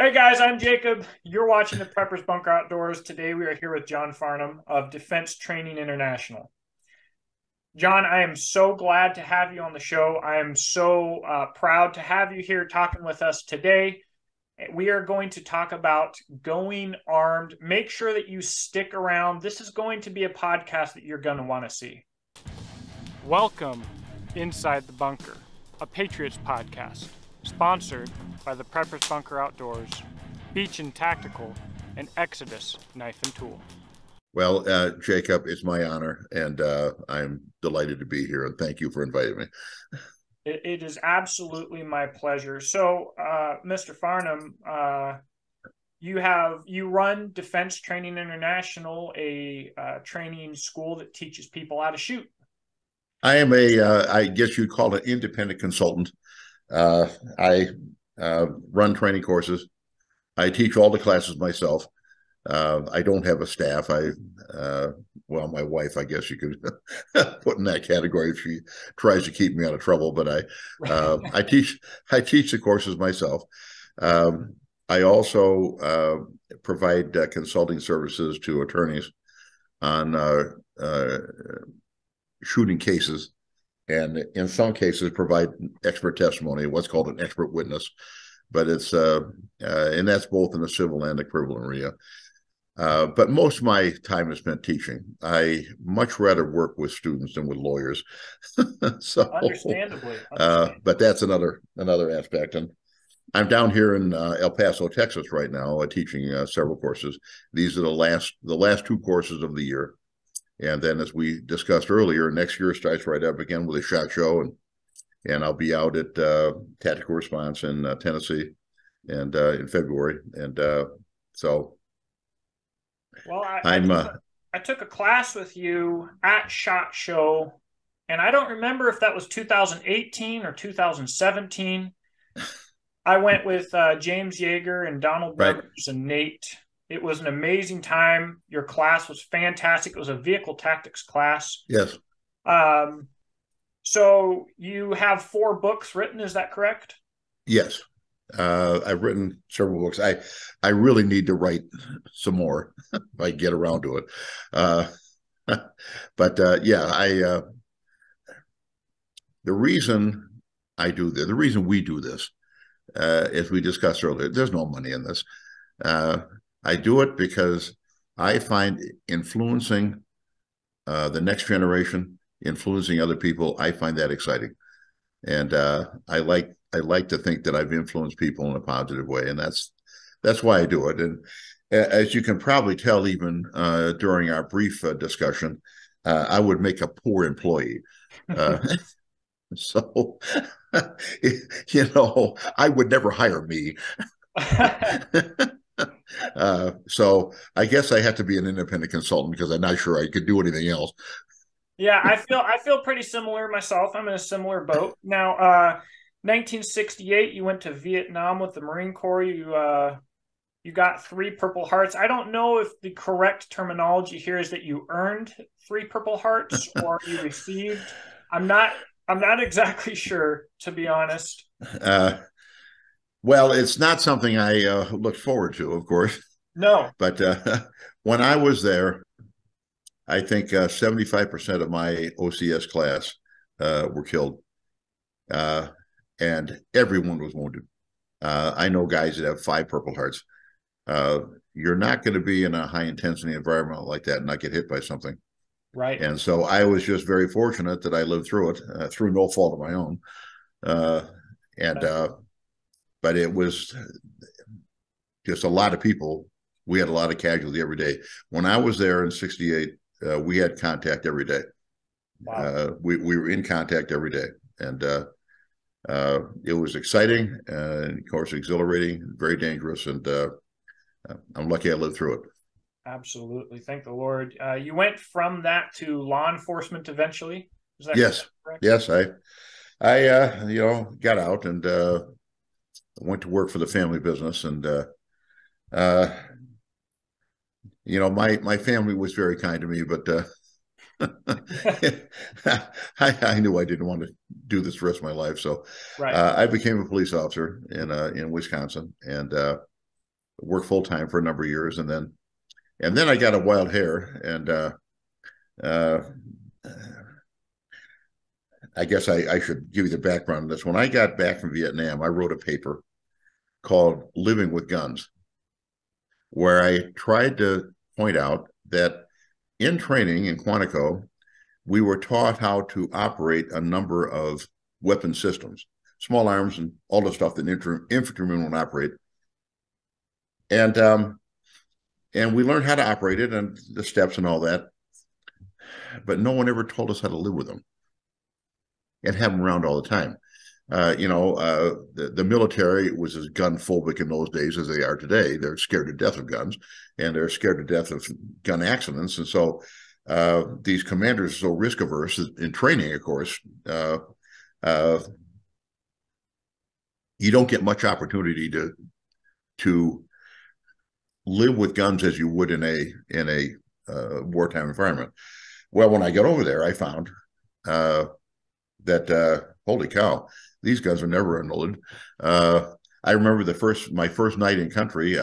Hey guys, I'm Jacob. You're watching the Preppers Bunker Outdoors. Today we are here with John Farnam of Defense Training International. John, I am so glad to have you on the show. I am so proud to have you here talking with us today. We are going to talk about going armed. Make sure that you stick around. This is going to be a podcast that you're going to want to see. Welcome Inside the Bunker, a Patriots podcast. Sponsored by the Preppers Bunker Outdoors, Beach and Tactical, and Exodus Knife and Tool. Well, Jacob, it's my honor, and I'm delighted to be here, and thank you for inviting me. It is absolutely my pleasure. So, Mr. Farnam, you run Defense Training International, a training school that teaches people how to shoot. I am I guess you'd call it independent consultant. I run training courses. I teach all the classes myself. I don't have a staff. Well, my wife, I guess you could put in that category if she tries to keep me out of trouble, but I teach the courses myself. I also provide consulting services to attorneys on shooting cases. And in some cases, provide expert testimony, what's called an expert witness. But it's, and that's both in the civil and the criminal arena. But most of my time is spent teaching. I much rather work with students than with lawyers. So, understandably. But that's another aspect. And I'm down here in El Paso, Texas right now, teaching several courses. These are the last two courses of the year. And then, as we discussed earlier, next year starts right up again with a SHOT Show, and I'll be out at Tactical Response in Tennessee, and in February. And so, well, I took a class with you at SHOT Show, and I don't remember if that was 2018 or 2017. I went with James Yeager and Donald Berger and Nate. It was an amazing time. Your class was fantastic. It was a vehicle tactics class. Yes. So you have 4 books written. Is that correct? Yes. I've written several books. I really need to write some more if I get around to it. But the reason I do this, the reason we do this, as we discussed earlier, there's no money in this. I do it because I find influencing the next generation, influencing other people, I find that exciting. And I like to think that I've influenced people in a positive way, and that's why I do it. And as you can probably tell, even during our brief discussion, I would make a poor employee. So, you know, I would never hire me. So I guess I have to be an independent consultant because I'm not sure I could do anything else. Yeah, I feel pretty similar myself. I'm in a similar boat. Now, 1968, you went to Vietnam with the Marine Corps. You got 3 Purple Hearts. I don't know if the correct terminology here is that you earned 3 Purple Hearts or you received. I'm not exactly sure, to be honest. Well, it's not something I looked forward to, of course. No. But when I was there, I think 75% of my OCS class were killed, and everyone was wounded. I know guys that have 5 Purple Hearts. You're not going to be in a high-intensity environment like that and not get hit by something. Right. And so I was just very fortunate that I lived through it, through no fault of my own. But it was just a lot of people. We had a lot of casualty every day. When I was there in 68, we had contact every day. Wow. We were in contact every day. And it was exciting, and of course, exhilarating, very dangerous. And I'm lucky I lived through it. Absolutely. Thank the Lord. You went from that to law enforcement eventually? Is that correct? Yes. I you know, got out and went to work for the family business, and you know, my family was very kind to me, but I knew I didn't want to do this the rest of my life, so I became a police officer in Wisconsin, and worked full-time for a number of years, and then I got a wild hair, and I guess I should give you the background on this. When I got back from Vietnam, I wrote a paper called Living with Guns, where I tried to point out that in training in Quantico, we were taught how to operate a number of weapon systems, small arms and all the stuff that infantrymen would operate. And we learned how to operate it and the steps and all that, but no one ever told us how to live with them and have them around all the time. The military was as gun-phobic in those days as they are today. They're scared to death of guns, and they're scared to death of gun accidents. And so these commanders are so risk-averse in training, of course, you don't get much opportunity to live with guns as you would in a wartime environment. Well, when I got over there, I found that holy cow, these guns are never unloaded. I remember my first night in country,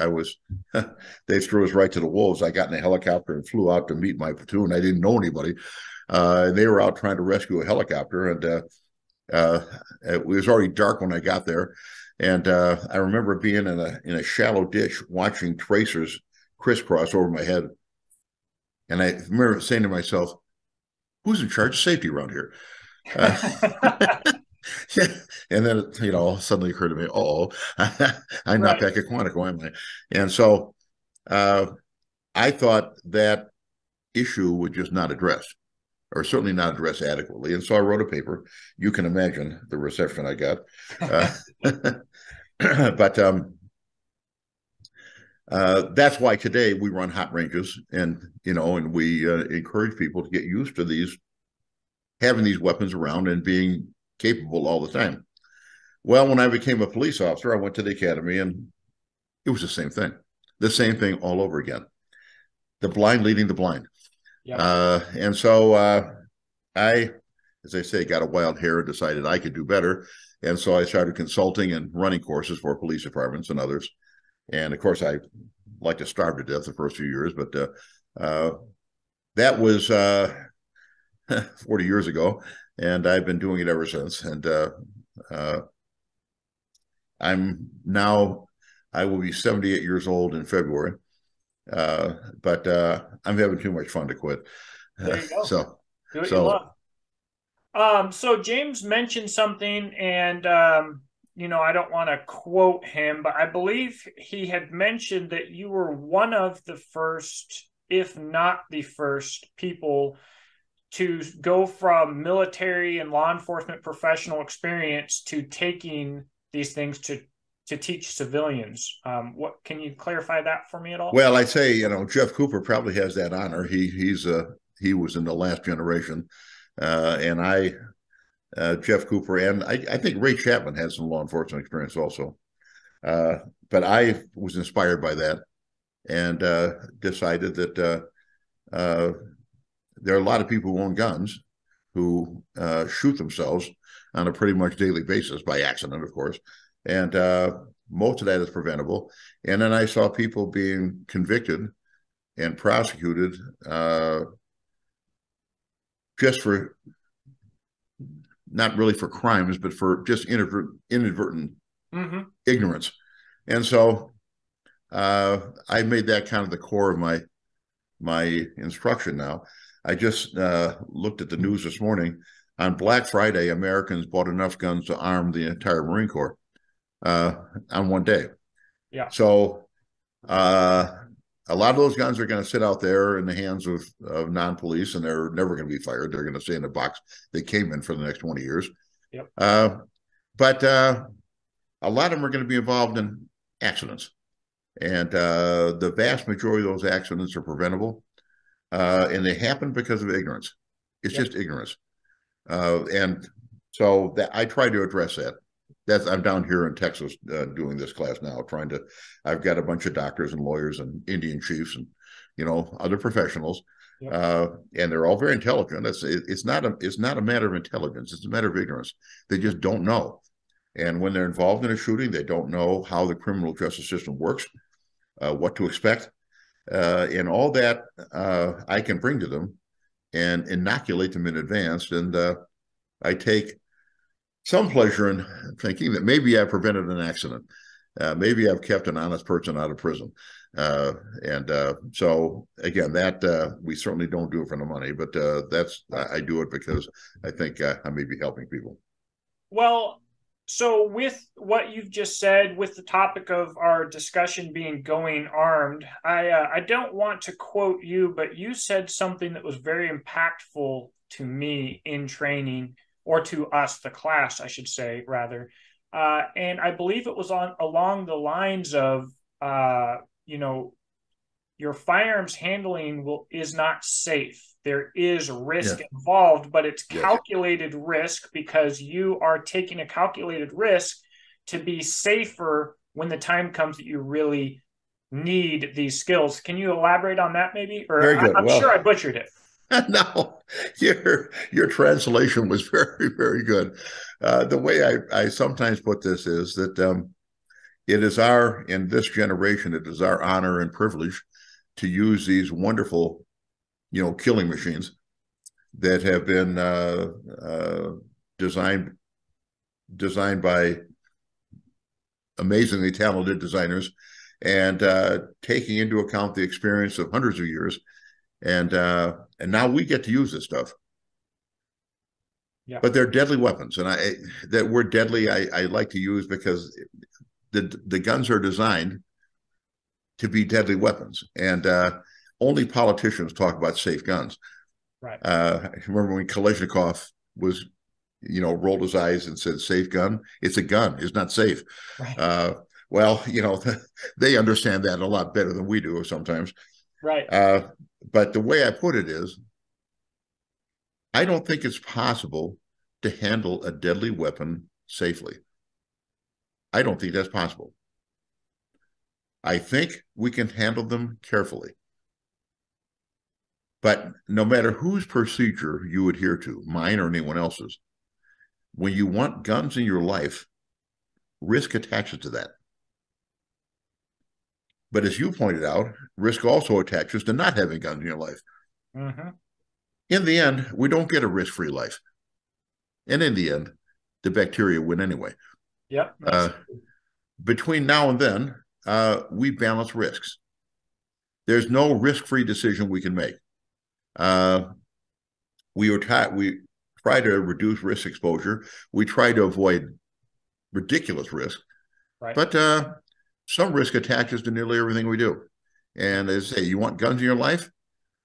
they threw us right to the wolves. I got in a helicopter and flew out to meet my platoon. I didn't know anybody. They were out trying to rescue a helicopter, and it was already dark when I got there. And I remember being in a shallow ditch, watching tracers crisscross over my head. And I remember saying to myself, who's in charge of safety around here? Yeah. And then, suddenly occurred to me, I'm not back at Quantico, am I? And so I thought that issue was just not addressed, or certainly not addressed adequately. And so I wrote a paper. You can imagine the reception I got. But that's why today we run hot ranges, and we encourage people to get used to having these weapons around and being capable all the time. Well, when I became a police officer, I went to the academy, and it was the same thing all over again. The blind leading the blind. Yep. And so I, as I say, got a wild hair and decided I could do better. And so I started consulting and running courses for police departments and others. And of course, I like to starve to death the first few years, but that was 40 years ago, and I've been doing it ever since. And I will be 78 years old in February. But I'm having too much fun to quit. There you go. So do what you love. So James mentioned something, and I don't want to quote him, but I believe he had mentioned that you were one of the first, if not the first, people to go from military and law enforcement professional experience to taking these things to teach civilians. What can you clarify that for me at all? Well, I'd say, Jeff Cooper probably has that honor. He was in the last generation. And Jeff Cooper, and I think Ray Chapman had some law enforcement experience also. But I was inspired by that, and decided that there are a lot of people who own guns who shoot themselves on a pretty much daily basis, by accident, of course. And most of that is preventable. And then I saw people being convicted and prosecuted just for, not really for crimes, but for just inadvertent ignorance. And so I made that kind of the core of my instruction now. I just looked at the news this morning. On Black Friday, Americans bought enough guns to arm the entire Marine Corps. On one day. Yeah. So a lot of those guns are going to sit out there in the hands of non-police, and they're never going to be fired. They're going to stay in the box they came in for the next 20 years. Yep. But a lot of them are going to be involved in accidents. And the vast majority of those accidents are preventable. And they happen because of ignorance. It's just ignorance. And so I try to address that. I'm down here in Texas doing this class now, I've got a bunch of doctors and lawyers and Indian chiefs and, other professionals. Yep. And they're all very intelligent. It's not a matter of intelligence. It's a matter of ignorance. They just don't know. And when they're involved in a shooting, they don't know how the criminal justice system works. what to expect, and all that I can bring to them and inoculate them in advance. And I take some pleasure in thinking that maybe I prevented an accident. Maybe I've kept an honest person out of prison. So again, that we certainly don't do it for the money, but I do it because I think I may be helping people. Well, so with what you've just said, with the topic of our discussion being going armed, I don't want to quote you, but you said something that was very impactful to me in training, or to us, the class, I should say, rather. And I believe it was along the lines of, you know, your firearms handling is not safe. There is risk involved, but it's calculated risk, because you are taking a calculated risk to be safer when the time comes that you really need these skills. Can you elaborate on that maybe? Or very good. I'm sure I butchered it. No, your translation was very, very good. The way I sometimes put this is that it is in this generation, it is our honor and privilege to use these wonderful, you know, killing machines that have been designed by amazingly talented designers, and taking into account the experience of hundreds of years. And now we get to use this stuff, but they're deadly weapons. And that word deadly, I like to use because the guns are designed to be deadly weapons. And only politicians talk about safe guns. Right. I remember when Kalashnikov was, you know, rolled his eyes and said, "Safe gun? It's a gun. It's not safe." Right. Well, you know, they understand that a lot better than we do sometimes. Right. But the way I put it is, I don't think it's possible to handle a deadly weapon safely. I don't think that's possible. I think we can handle them carefully. But no matter whose procedure you adhere to, mine or anyone else's, when you want guns in your life, risk attaches to that. But as you pointed out, risk also attaches to not having guns in your life. Mm-hmm. In the end, we don't get a risk-free life. And in the end, the bacteria win anyway. Yep. Between now and then, we balance risks. There's no risk-free decision we can make. We try to reduce risk exposure. We try to avoid ridiculous risk. Right. But some risk attaches to nearly everything we do. And as I say, you want guns in your life?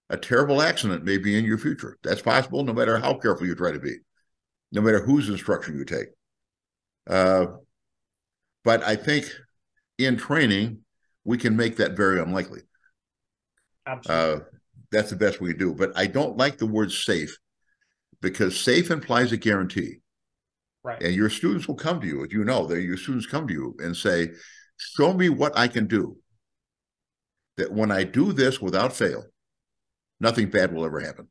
A terrible accident may be in your future. That's possible no matter how careful you try to be, no matter whose instruction you take. But I think in training, we can make that very unlikely. Absolutely. That's the best we can do. But I don't like the word safe, because safe implies a guarantee. Right. And your students will come to you, as you know, your students come to you and say, "Show me what I can do, that when I do this without fail, nothing bad will ever happen."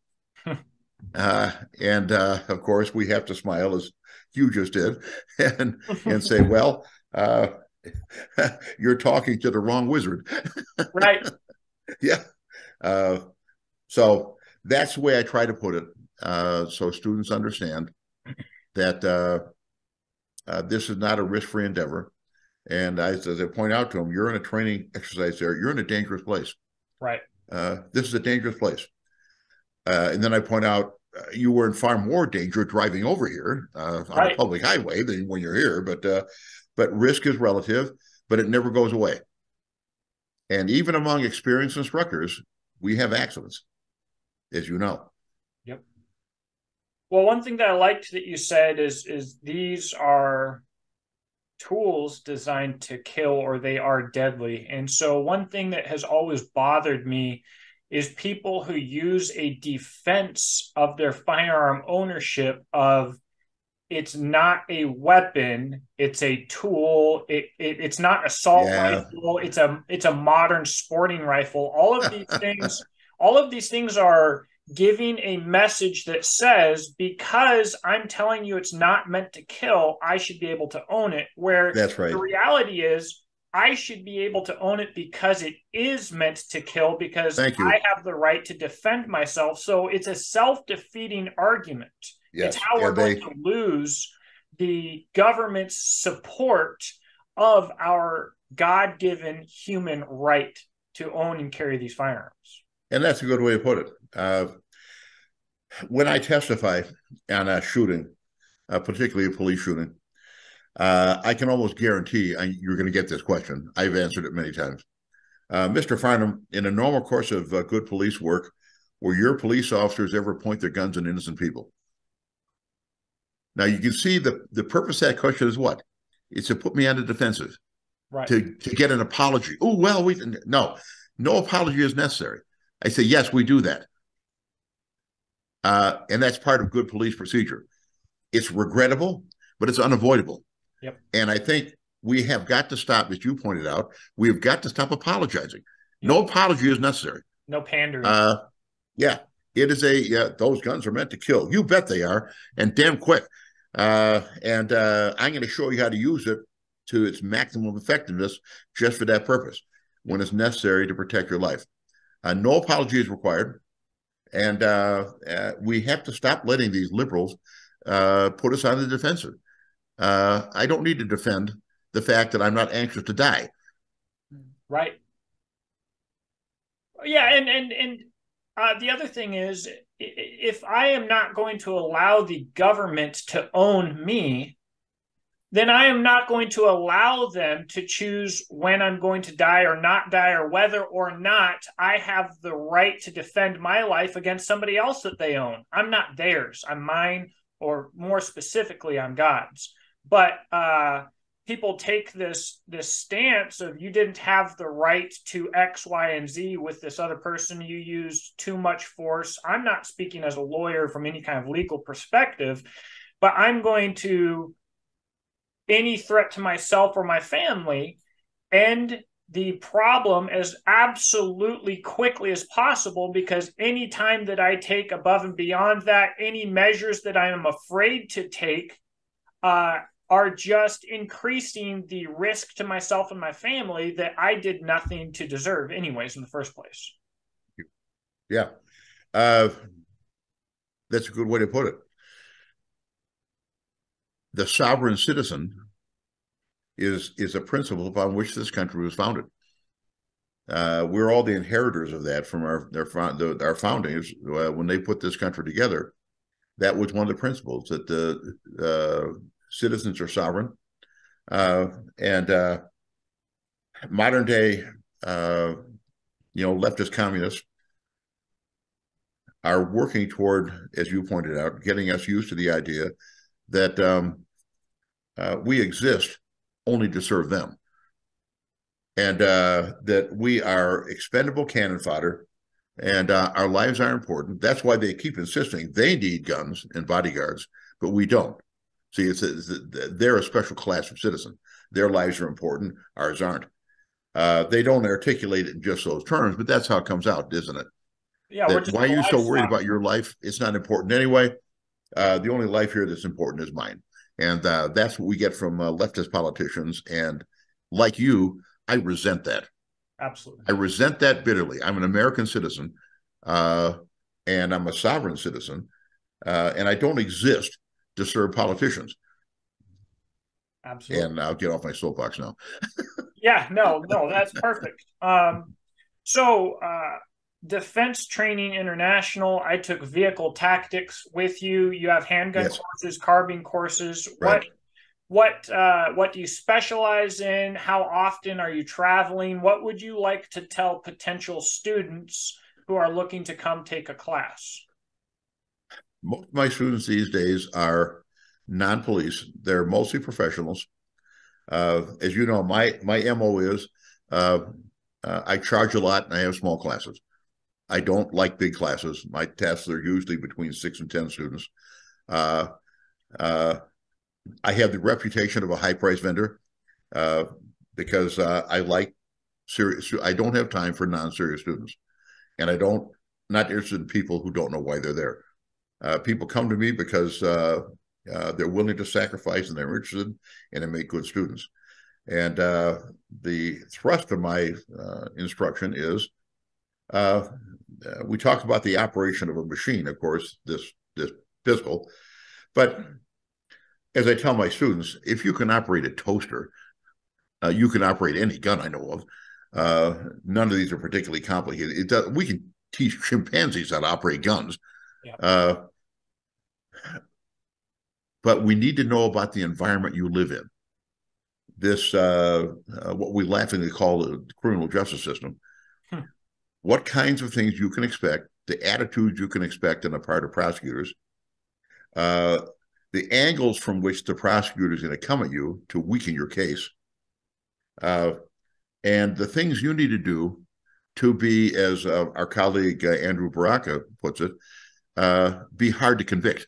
Of course, we have to smile, as you just did, and say, "Well, you're talking to the wrong wizard." Right. Yeah. So that's the way I try to put it, so students understand that this is not a risk-free endeavor. And as I point out to them, you're in a training exercise there. You're in a dangerous place. Right. This is a dangerous place. And then I point out, you were in far more danger driving over here on a public highway than when you're here. But risk is relative, but it never goes away. And even among experienced instructors, we have accidents, as you know. Yep. Well, one thing that I liked that you said is these are tools designed to kill, or they are deadly. And so one thing that has always bothered me is people who use a defense of their firearm ownership of, it's not a weapon, it's a tool, it's not assault rifle, it's a modern sporting rifle. All of these things, are giving a message that says, because I'm telling you it's not meant to kill, I should be able to own it. Where the reality is, I should be able to own it because it is meant to kill, because I have the right to defend myself. So it's a self-defeating argument. Yes. It's how we're going to lose the government's support of our God-given human right to own and carry these firearms. And that's a good way to put it. When I testify on a shooting, particularly a police shooting, I can almost guarantee you're going to get this question. I've answered it many times. Mr. Farnam, in a normal course of good police work, will your police officers ever point their guns at innocent people? Now, you can see the purpose of that question is what? It's to put me on the defensive, right? To get an apology. Oh, well, we didn't. No apology is necessary. I say, yes, we do that. And that's part of good police procedure. It's regrettable, but it's unavoidable. Yep. And I think we have got to stop, as you pointed out, we have got to stop apologizing. Yep. No apology is necessary. No pandering. Yeah, it is those guns are meant to kill. You bet they are, and damn quick. And I'm going to show you how to use it to its maximum effectiveness just for that purpose, when it's necessary to protect your life. No apology is required. And we have to stop letting these liberals put us on the defensive. I don't need to defend the fact that I'm not anxious to die. Right. Yeah, and the other thing is, if I am not going to allow the government to own me, then I am not going to allow them to choose when I'm going to die or not die, or whether or not I have the right to defend my life against somebody else that they own. I'm not theirs. I'm mine, or more specifically, I'm God's. But people take this stance of, you didn't have the right to X, Y, and Z with this other person. You used too much force. I'm not speaking as a lawyer from any kind of legal perspective, but I'm going to... any threat to myself or my family, end the problem as absolutely quickly as possible, because any time that I take above and beyond that, any measures that I am afraid to take are just increasing the risk to myself and my family that I did nothing to deserve anyways in the first place. Yeah. That's a good way to put it. The sovereign citizen is a principle upon which this country was founded. We're all the inheritors of that from our founders. When they put this country together, that was one of the principles, that the citizens are sovereign. And modern day, leftist communists are working toward, as you pointed out, getting us used to the idea that we exist only to serve them, and that we are expendable cannon fodder, and our lives are important. That's why they keep insisting they need guns and bodyguards, but we don't. See, they're a special class of citizen. Their lives are important, ours aren't. They don't articulate it in just those terms, but that's how it comes out, isn't it? Yeah. Why are you so worried about your life? It's not important anyway. The only life here that's important is mine. And that's what we get from leftist politicians. And like you, I resent that. Absolutely. I resent that bitterly. I'm an American citizen, and I'm a sovereign citizen, and I don't exist to serve politicians. Absolutely. And I'll get off my soapbox now. Yeah, no, that's perfect. So Defense Training International, I took vehicle tactics with you. You have handgun courses, carbine courses. Right. What do you specialize in? How often are you traveling? What would you like to tell potential students who are looking to come take a class? Most of my students these days are non-police. They're mostly professionals. As you know, my MO is I charge a lot and I have small classes. I don't like big classes. My tests are usually between 6 and 10 students. I have the reputation of a high-price vendor because I like serious. I don't have time for non-serious students, and not interested in people who don't know why they're there. People come to me because they're willing to sacrifice and they're interested, and they make good students. And the thrust of my instruction is, we talked about the operation of a machine, of course, this pistol. But as I tell my students, if you can operate a toaster, you can operate any gun I know of. None of these are particularly complicated. We can teach chimpanzees how to operate guns. Yeah. But we need to know about the environment you live in. This, what we laughingly call the criminal justice system. Hmm. What kinds of things you can expect, the attitudes you can expect on the part of prosecutors, the angles from which the prosecutor is going to come at you to weaken your case, and the things you need to do to be, as our colleague Andrew Baraka puts it, be hard to convict.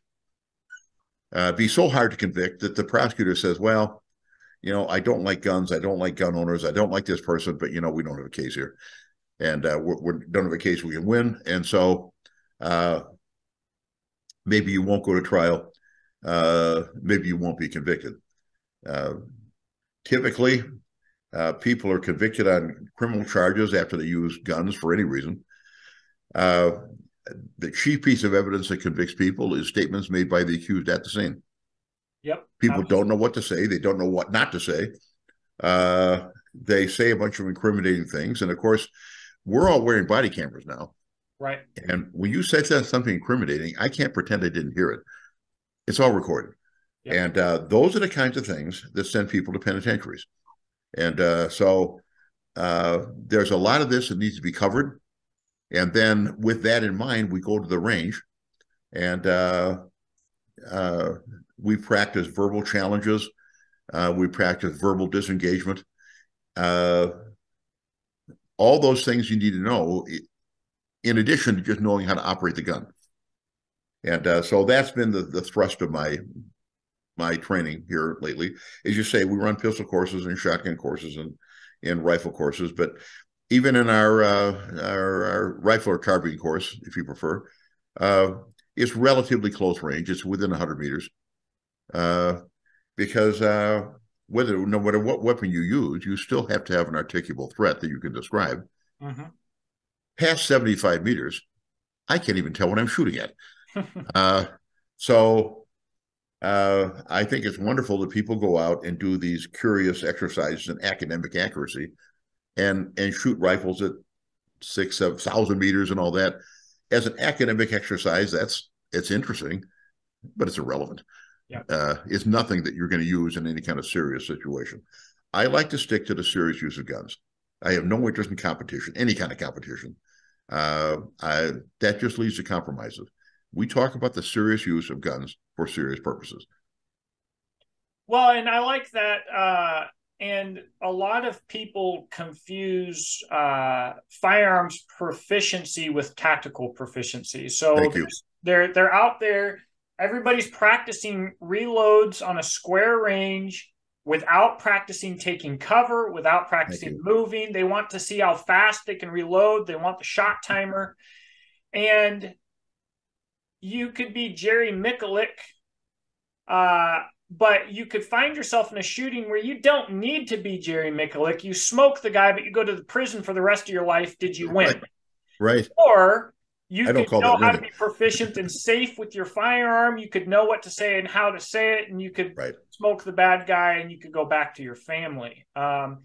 Be so hard to convict that the prosecutor says, well, you know, I don't like guns, I don't like gun owners, I don't like this person, but, you know, we don't have a case here. And we don't have a case we can win. And so maybe you won't go to trial. Maybe you won't be convicted. Typically, people are convicted on criminal charges after they use guns for any reason. The chief piece of evidence that convicts people is statements made by the accused at the scene. Yep. People don't know what to say. They don't know what not to say. They say a bunch of incriminating things. And, of course, we're all wearing body cameras now. Right. And when you say something incriminating, I can't pretend I didn't hear it. It's all recorded. Yep. And those are the kinds of things that send people to penitentiaries. And so there's a lot of this that needs to be covered. And then with that in mind, we go to the range and we practice verbal challenges. We practice verbal disengagement. All those things you need to know in addition to just knowing how to operate the gun. And so that's been the thrust of my training here lately. As you say, we run pistol courses and shotgun courses and rifle courses, but even in our rifle or carbine course, if you prefer, it's relatively close range. It's within 100 meters because no matter what weapon you use, you still have to have an articulable threat that you can describe. Mm-hmm. Past 75 meters, I can't even tell what I'm shooting at. So I think it's wonderful that people go out and do these curious exercises in academic accuracy and shoot rifles at 6,000 meters and all that. As an academic exercise, it's interesting, but it's irrelevant. Yeah. It's nothing that you're going to use in any kind of serious situation. I like to stick to the serious use of guns. I have no interest in competition, any kind of competition. That just leads to compromises. We talk about the serious use of guns for serious purposes. Well, and I like that. And a lot of people confuse firearms proficiency with tactical proficiency. So they're out there. Everybody's practicing reloads on a square range without practicing taking cover, without practicing moving. They want to see how fast they can reload. They want the shot timer. And you could be Jerry Miculek, but you could find yourself in a shooting where you don't need to be Jerry Miculek. You smoke the guy, but you go to the prison for the rest of your life. Did you win? Right. Or you could know how to be proficient and safe with your firearm. You could know what to say and how to say it, and you could smoke the bad guy, and you could go back to your family. And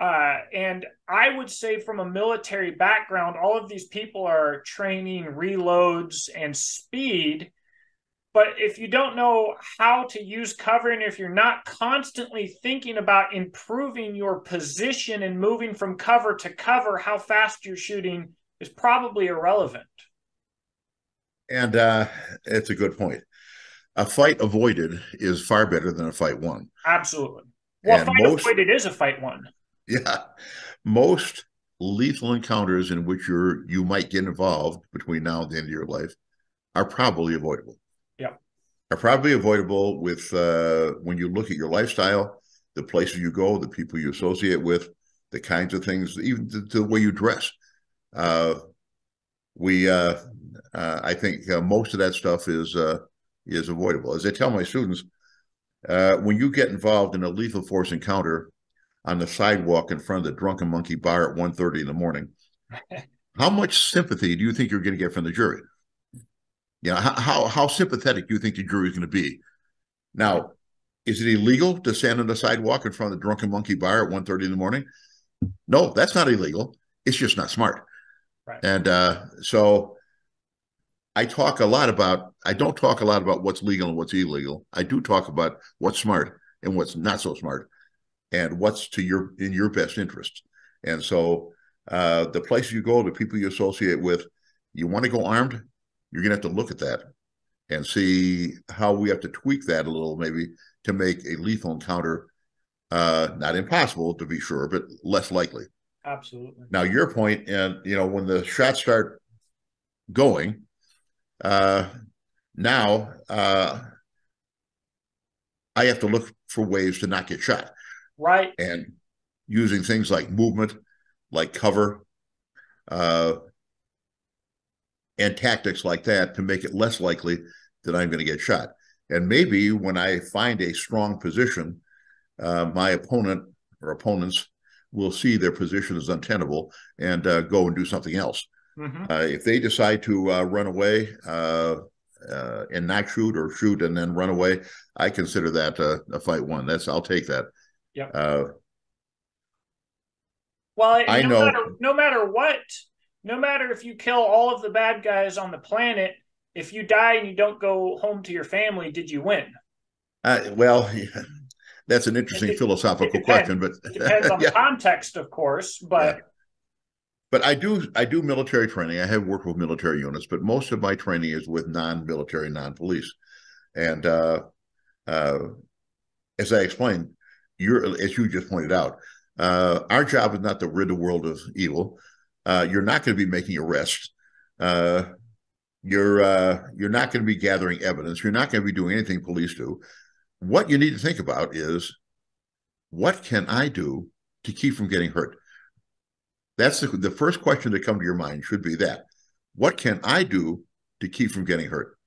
I would say from a military background, all of these people are training reloads and speed. But if you don't know how to use cover, and if you're not constantly thinking about improving your position and moving from cover to cover, how fast you're shooting is probably irrelevant. And it's a good point. A fight avoided is far better than a fight won. Absolutely. Well, and avoided is a fight won. Yeah. Most lethal encounters in which you might get involved between now and the end of your life are probably avoidable. Yeah, are probably avoidable with when you look at your lifestyle, the places you go, the people you associate with, the kinds of things, even the way you dress. I think most of that stuff is avoidable. As I tell my students, when you get involved in a lethal force encounter, on the sidewalk in front of the Drunken Monkey Bar at 1:30 in the morning, how much sympathy do you think you're going to get from the jury? You know, how sympathetic do you think the jury is going to be? Now, is it illegal to stand on the sidewalk in front of the Drunken Monkey Bar at 1:30 in the morning? No, that's not illegal. It's just not smart. Right. And so I don't talk a lot about what's legal and what's illegal. I do talk about what's smart and what's not so smart, and what's in your best interest. And so the places you go, the people you associate with, you want to go armed, you're going to have to look at that and see how we have to tweak that a little, maybe, to make a lethal encounter not impossible, to be sure, but less likely. Absolutely. Now, your point, and you know, when the shots start going, now I have to look for ways to not get shot. Right. And using things like movement, like cover, and tactics like that to make it less likely that I'm going to get shot. And maybe when I find a strong position, my opponent or opponents will see their position is untenable and go and do something else. Mm-hmm. If they decide to run away and not shoot, or shoot and then run away, I consider that a fight won. I'll take that. Yep. Well, I know. No matter what, no matter if you kill all of the bad guys on the planet, if you die and you don't go home to your family, did you win? Well, yeah, that's an interesting philosophical question, but it depends on yeah. context, of course. But yeah. But I do military training. I have worked with military units, but most of my training is with non-military, non-police, and as I explained. As you just pointed out, our job is not to rid the world of evil. You're not going to be making arrests. You're not going to be gathering evidence. You're not going to be doing anything police do. What you need to think about is, what can I do to keep from getting hurt? That's the first question to come to your mind should be that. What can I do to keep from getting hurt?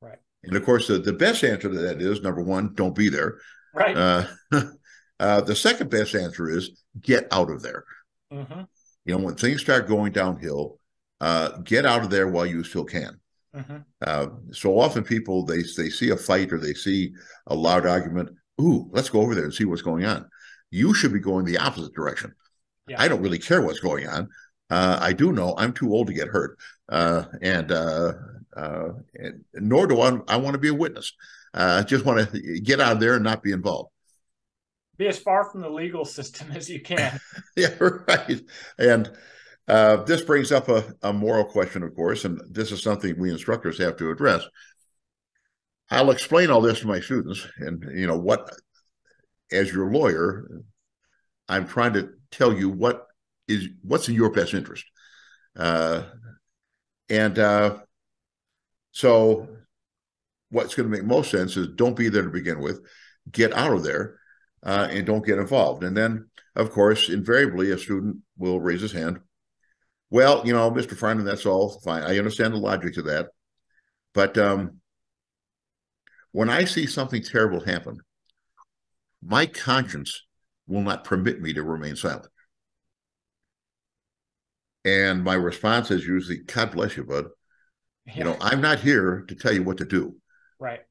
Right. And of course, the best answer to that is, number one, don't be there. Right. The second best answer is get out of there. Mm-hmm. You know, when things start going downhill, get out of there while you still can. Mm-hmm. So often people, they see a fight or they see a loud argument. Ooh, let's go over there and see what's going on. You should be going the opposite direction. Yeah. I don't really care what's going on. I do know I'm too old to get hurt. And nor do I want to be a witness. I just want to get out of there and not be involved. Be as far from the legal system as you can. Yeah, right. And this brings up a moral question, of course, and this is something we instructors have to address. I'll explain all this to my students, and you know what, as your lawyer, I'm trying to tell you what's in your best interest. So what's going to make most sense is don't be there to begin with, get out of there, and don't get involved. And then, of course, invariably, a student will raise his hand. Well, you know, Mr. Farnam, that's all fine. I understand the logic to that. But when I see something terrible happen, my conscience will not permit me to remain silent. And my response is usually, God bless you, bud. Yeah. You know, I'm not here to tell you what to do. Right.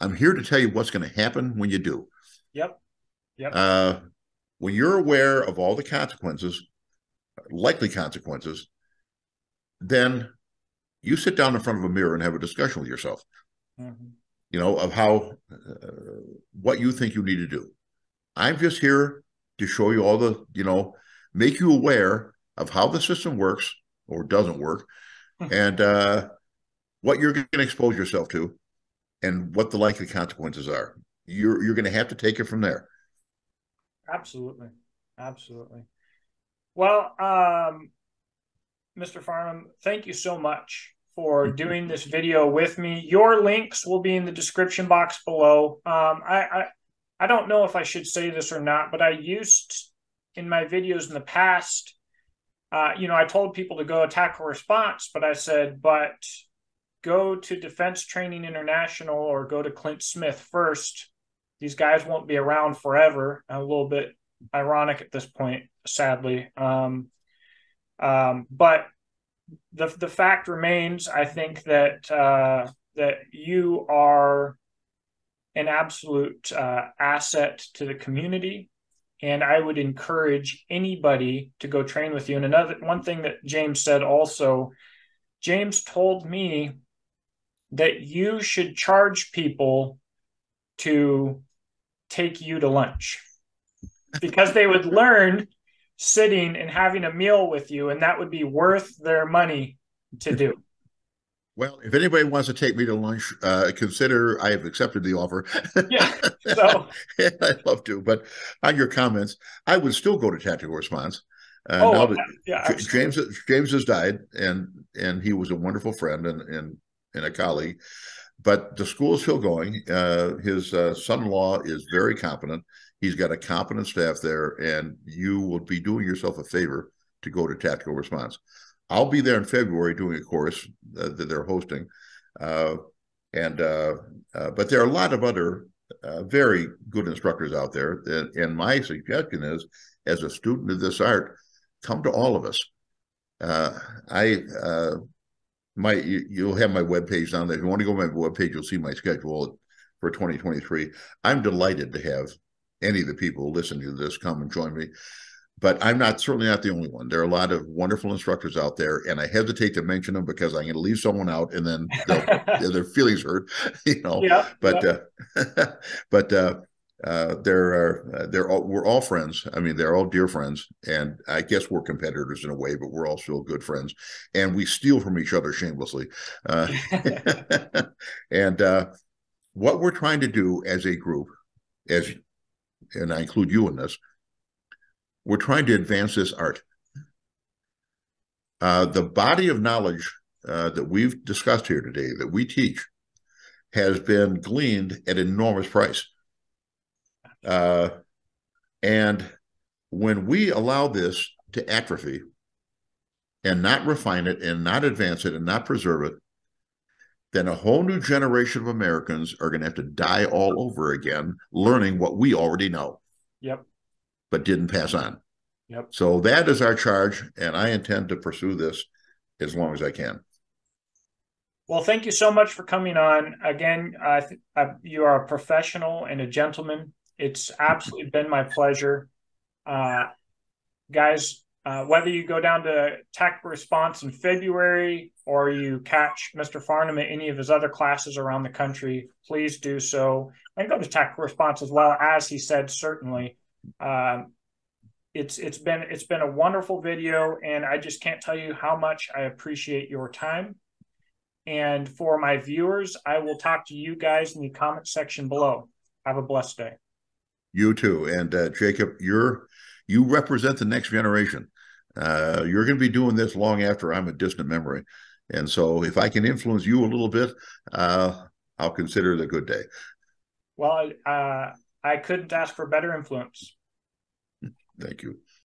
I'm here to tell you what's going to happen when you do. Yep. Yep. When you're aware of all the consequences, likely consequences, then you sit down in front of a mirror and have a discussion with yourself. Mm-hmm. You know, of how, what you think you need to do. I'm just here to show you all the, you know, make you aware of how the system works or doesn't work, and what you're going to expose yourself to, and what the likely consequences are. You're going to have to take it from there. Absolutely. Absolutely. Well, Mr. Farnam, thank you so much for doing this video with me. Your links will be in the description box below. I don't know if I should say this or not, but I used in my videos in the past, you know, I told people to go Tactical Response, but I said, but go to Defense Training International or go to Clint Smith first. These guys won't be around forever. I'm a little bit ironic at this point, sadly. But the fact remains, I think, that that you are an absolute asset to the community. And I would encourage anybody to go train with you. And another one thing that James said also, James told me that you should charge people to take you to lunch because they would learn sitting and having a meal with you, and that would be worth their money to do. Well, if anybody wants to take me to lunch, consider I have accepted the offer. Yeah, so. I'd love to. But on your comments, I would still go to Tactical Response. Now that yeah, James has died, and he was a wonderful friend and a colleague. But the school is still going. His son-in-law is very competent. He's got a competent staff there, and you will be doing yourself a favor to go to Tactical Response. I'll be there in February doing a course that they're hosting. But there are a lot of other very good instructors out there. And my suggestion is, as a student of this art, come to all of us. You'll have my webpage down there. If you want to go to my webpage, you'll see my schedule for 2023. I'm delighted to have any of the people listening to this come and join me. But I'm certainly not the only one. There are a lot of wonderful instructors out there, and I hesitate to mention them because I'm going to leave someone out, and then their feelings hurt, you know. Yeah, but yeah. We're all friends. I mean, they're all dear friends, and I guess we're competitors in a way, but we're all still good friends, and we steal from each other shamelessly. What we're trying to do as a group, and I include you in this. We're trying to advance this art. The body of knowledge that we've discussed here today, that we teach, has been gleaned at an enormous price. And when we allow this to atrophy and not refine it and not advance it and not preserve it, then a whole new generation of Americans are going to have to die all over again learning what we already know. Yep. But didn't pass on. Yep. So that is our charge, and I intend to pursue this as long as I can. Well, thank you so much for coming on. Again, you are a professional and a gentleman. It's absolutely been my pleasure. Guys, whether you go down to Tactical Response in February or you catch Mr. Farnam at any of his other classes around the country, please do so. And go to Tactical Response as well, as he said, certainly. It's been a wonderful video, and I just can't tell you how much I appreciate your time. And for my viewers, I will talk to you guys in the comment section below. Have a blessed day. You too. And Jacob, you represent the next generation. You're going to be doing this long after I'm a distant memory. And so if I can influence you a little bit, I'll consider it a good day. Well, I couldn't ask for better influence. Thank you.